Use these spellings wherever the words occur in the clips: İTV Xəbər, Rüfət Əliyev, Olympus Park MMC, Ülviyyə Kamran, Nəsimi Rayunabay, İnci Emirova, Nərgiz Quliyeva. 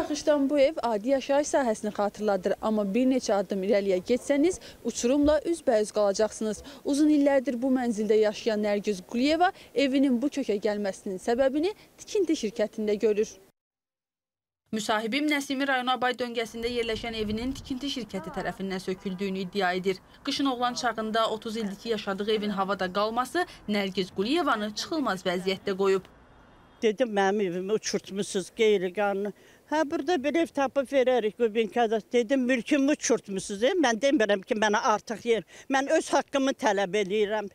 baxışdan bu ev adi yaşayış sahəsini xatırladır, amma bir neçə addım irəliyə getsəniz, uçurumla üzbəüz qalacaqsınız. Uzun illərdir bu mənzildə yaşayan Nərgiz Quliyeva evinin bu kökə gəlməsinin səbəbini tikinti şirkətində görür. Müsahibim Nəsimi Rayunabay döngəsində yerləşən evinin tikinti şirkəti tərəfindən söküldüyünü iddia edir. Qışın oğlan çağında 30 ildir ki yaşadığı evin havada qalması Nərgiz Quliyevanı çıxılmaz vəziyyətdə qoyub. Dedim, mənim evimi uçurtmuşsunuz, qeyri-qanlı. Hə, burada belə ev tapıb verərik, qubinkada. Dedim, mülkümü uçurtmuşsunuz. Mən demirəm ki, mənə artıq yer. Mən öz haqqımı tələb eləyirəm.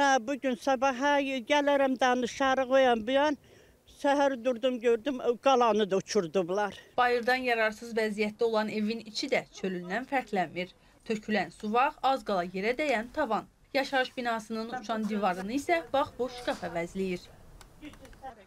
Hə, bugün sabah hə, gələrəm, danışarıq oyan bu yan. Səhər durdum, gördüm, qalanı da uçurdublar. Bayırdan yararsız vəziyyətdə olan evin içi də çölündən fərqlənmir. Tökülən suvaq, az qala yerə dəyən tavan. Yaşayış binasının uçan divarını isə bax boş şkaf əvəzləyir.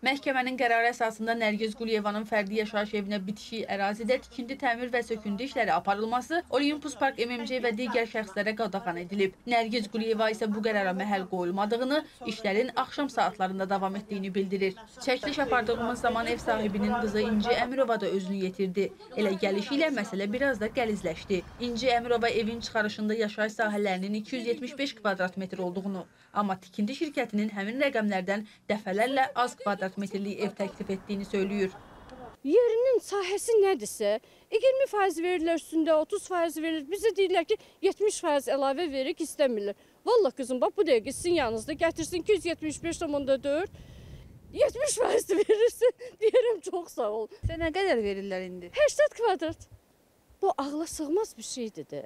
Məhkəmənin qərarı əsasında Nərgiz Quliyevanın fərdi yaşayış evinə bitişik ərazidə tikindi, təmir və sökündü işləri aparılması Olympus Park MMC və digər şəxslərə qadağan edilib. Nərgiz Quliyeva isə bu qərara məhəl qoyulmadığını, işlərin axşam saatlarında davam etdiyini bildirir. Çəkiliş apardığımız zaman ev sahibinin qızı İnci Emirova da özünü yetirdi. Elə gəlişi ilə məsələ biraz da gəlizləşdi. İnci Emirova evin çıxarışında yaşayış sahələrinin 275 kvadrat metr olduğunu, amma tikindi şirkətinin həmin rəqəmlərdən dəfələrlə az kvadrat metrlik ev təklif etdiyini söylüyor. Yerinin sahəsi nədirsə, 20% verirlər üstündə, 30% verirlər. Bizə deyirlər ki, 70% əlavə veririk, istəmirlər. Vallahi qızım, bax bu dəqiqə sizin yanınızda gətirsin 275,4, 70% verirsin. Deyirəm, çox sağ ol. Sənə nə qədər verirlər indi? 80 kvadrat. Bu ağla sığmaz bir şeydir də.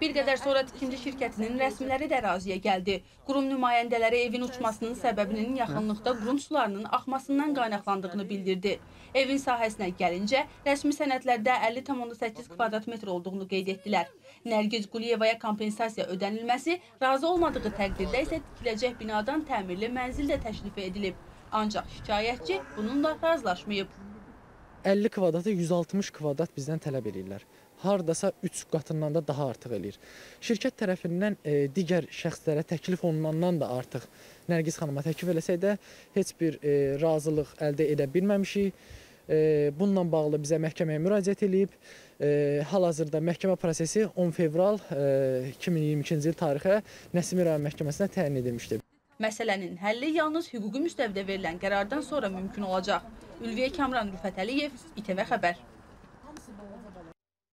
Bir qədər sonra tikinti şirkətinin rəsmiləri də əraziyə gəldi. Qurum nümayəndələri evin uçmasının səbəbinin yaxınlıqda qurum sularının axmasından qaynaqlandığını bildirdi. Evin sahəsinə gəlincə, rəsmi sənədlərdə 50,8 kvadrat metr olduğunu qeyd etdilər. Nərgiz Quliyevaya kompensasiya ödənilməsi, razı olmadığı təqdirdə isə tikiləcək binadan təmirli mənzil də təklif edilib. Ancaq şikayətçi bununla razılaşmayıb. 50 kvadratı 160 kvadrat bizdən tələb edirlər. Hardasa 3 qatından da daha artıq eləyir. Şirkət tərəfindən digər şəxslərə təklif olunandan da artıq Nərgiz xanıma təklif eləsək də heç bir razılıq əldə edə bilməmişik. Bununla bağlı bizə məhkəməyə müraciət edib. Hal-hazırda məhkəmə prosesi 10 fevral 2022-ci il tarixə Nəsimi rayon məhkəməsinə təyin edilmişdir. Məsələnin həlli yalnız hüquqi müstəvidə verilən qərardan sonra mümkün olacaq. Ülviyyə Kamran, Rüfət Əliyev, İTV Xəbər.